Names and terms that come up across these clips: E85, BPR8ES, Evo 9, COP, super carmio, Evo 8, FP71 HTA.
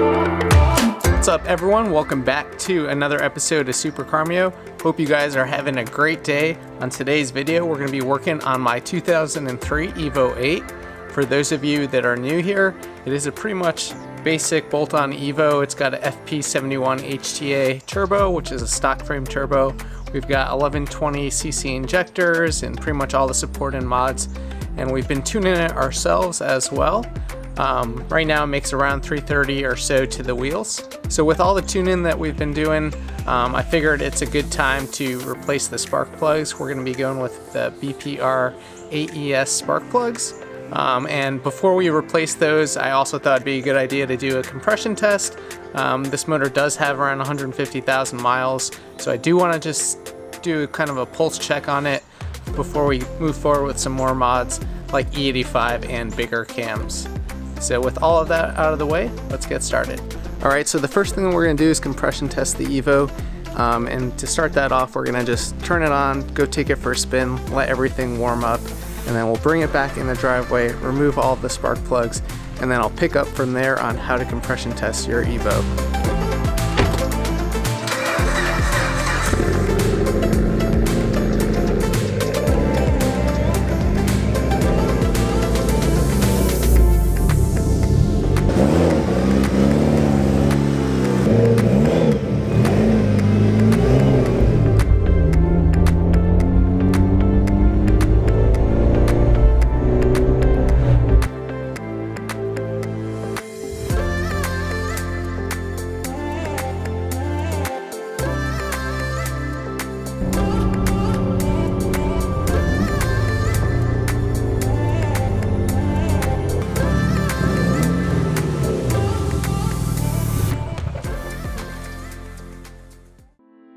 What's up everyone, welcome back to another episode of Super Carmio. Hope you guys are having a great day. On today's video we're going to be working on my 2003 Evo 8. For those of you that are new here, it is a pretty much basic bolt-on Evo. It's got a FP71 HTA turbo, which is a stock frame turbo. We've got 1120 cc injectors and pretty much all the support and mods, and we've been tuning it ourselves as well. Right now it makes around 330 or so to the wheels. So with all the tuning that we've been doing, I figured it's a good time to replace the spark plugs. We're going to be going with the BPR8ES spark plugs. And before we replace those, I also thought it'd be a good idea to do a compression test. This motor does have around 150,000 miles, so I do want to just do kind of a pulse check on it before we move forward with some more mods like E85 and bigger cams. So with all of that out of the way, let's get started. All right, so the first thing that we're gonna do is compression test the Evo. And to start that off, we're gonna just turn it on, go take it for a spin, let everything warm up, and then we'll bring it back in the driveway, remove all the spark plugs, and then I'll pick up from there on how to compression test your Evo.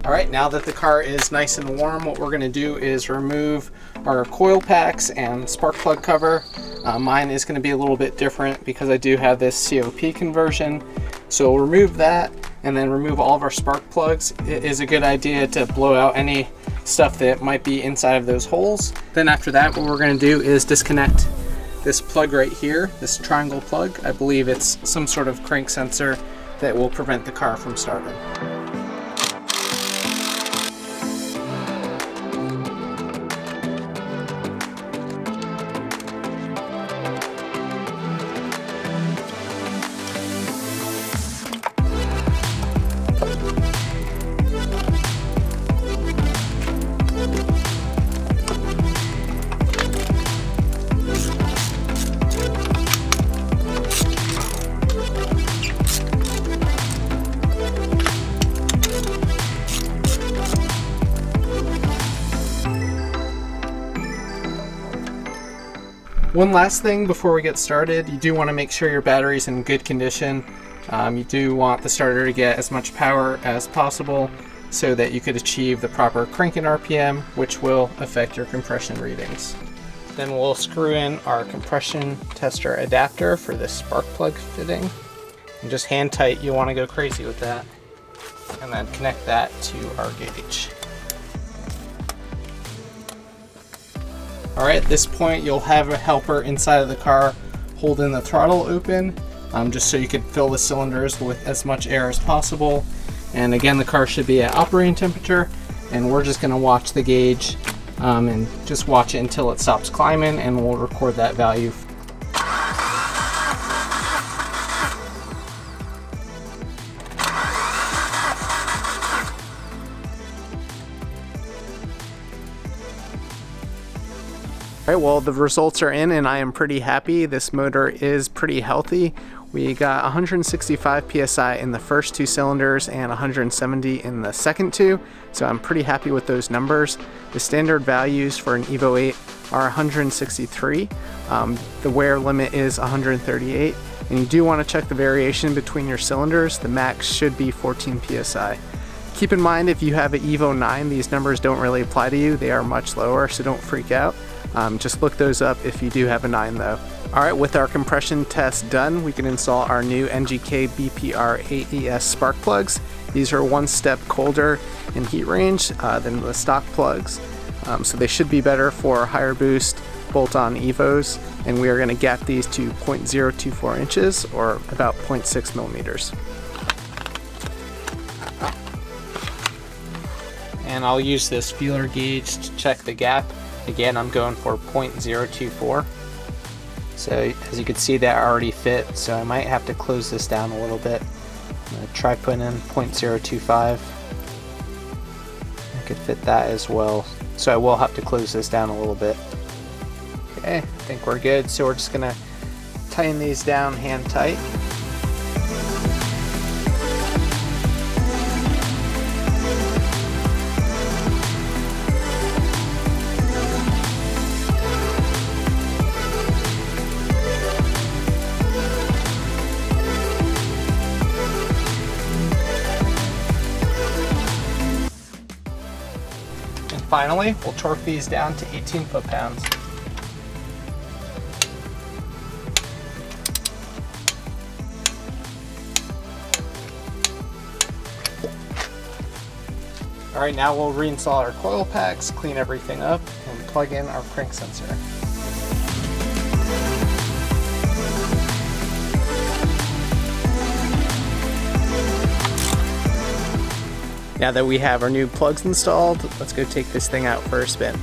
All right, now that the car is nice and warm, what we're gonna do is remove our coil packs and spark plug cover. Mine is gonna be a little bit different because I do have this COP conversion. So we'll remove that and then remove all of our spark plugs. It is a good idea to blow out any stuff that might be inside of those holes. Then after that, what we're gonna do is disconnect this plug right here, this triangle plug. I believe it's some sort of crank sensor that will prevent the car from starting. One last thing before we get started, you do want to make sure your battery's in good condition. You do want the starter to get as much power as possible so that you could achieve the proper cranking RPM, which will affect your compression readings. Then we'll screw in our compression tester adapter for this spark plug fitting. And just hand tight, you'll want to go crazy with that. And then connect that to our gauge. All right, at this point, you'll have a helper inside of the car holding the throttle open, just so you can fill the cylinders with as much air as possible. And again, the car should be at operating temperature, and we're just gonna watch the gauge and just watch it until it stops climbing, and we'll record that value. All right, well, the results are in and I am pretty happy. This motor is pretty healthy. We got 165 psi in the first two cylinders and 170 in the second two, so I'm pretty happy with those numbers. The standard values for an Evo 8 are 163. The wear limit is 138, and you do want to check the variation between your cylinders. The max should be 14 psi. Keep in mind, if you have an Evo 9, these numbers don't really apply to you. They are much lower, so don't freak out. Just look those up if you do have a 9 though. Alright, with our compression test done, we can install our new NGK BPR8ES spark plugs. These are one step colder in heat range than the stock plugs, so they should be better for higher boost, bolt-on EVOs, and we are going to gap these to 0.024 inches or about 0.6 millimeters. And I'll use this feeler gauge to check the gap. Again, I'm going for 0.024. So as you can see, that already fit, so I might have to close this down a little bit. I'm going to try putting in 0.025. I could fit that as well. So I will have to close this down a little bit. Okay, I think we're good. So we're just going to tighten these down hand tight. Finally, we'll torque these down to 18 foot-pounds. Alright, now we'll reinstall our coil packs, clean everything up, and plug in our crank sensor. Now that we have our new plugs installed, let's go take this thing out for a spin.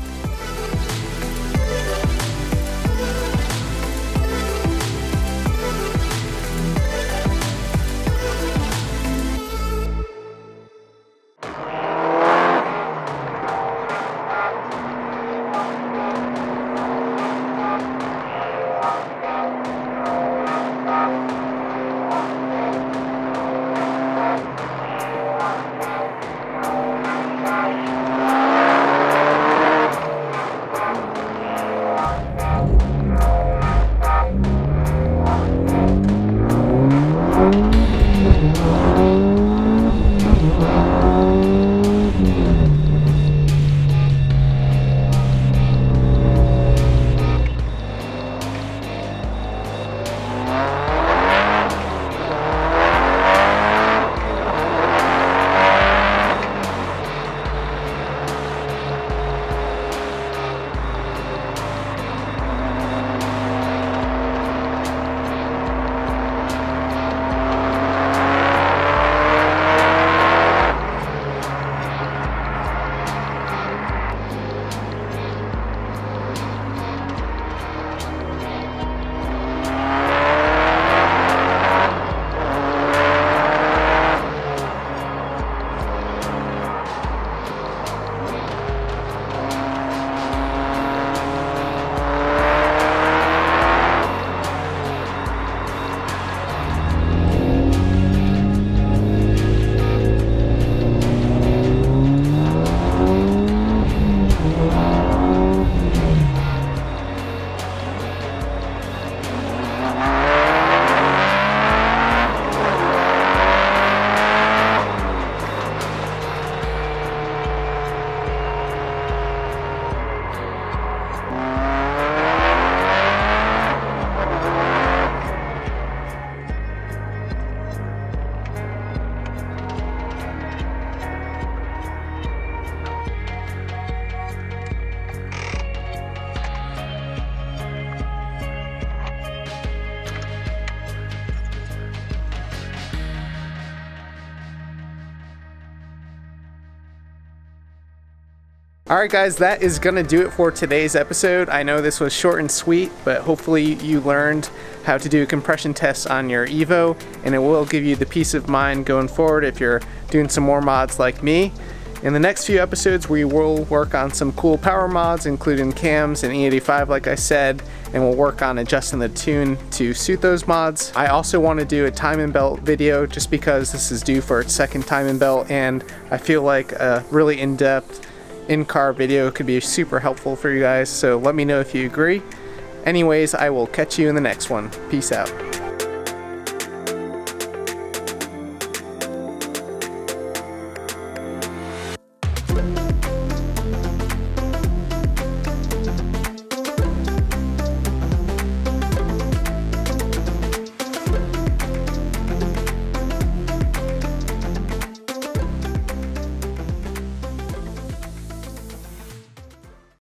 Alright guys, that is going to do it for today's episode. I know this was short and sweet, but hopefully you learned how to do compression tests on your Evo, and it will give you the peace of mind going forward if you're doing some more mods like me. In the next few episodes, we will work on some cool power mods, including cams and E85 like I said, and we'll work on adjusting the tune to suit those mods. I also want to do a time and belt video just because this is due for its second time and belt, and I feel like a really in-depth in-car video could be super helpful for you guys, so let me know if you agree. Anyways, I will catch you in the next one. Peace out.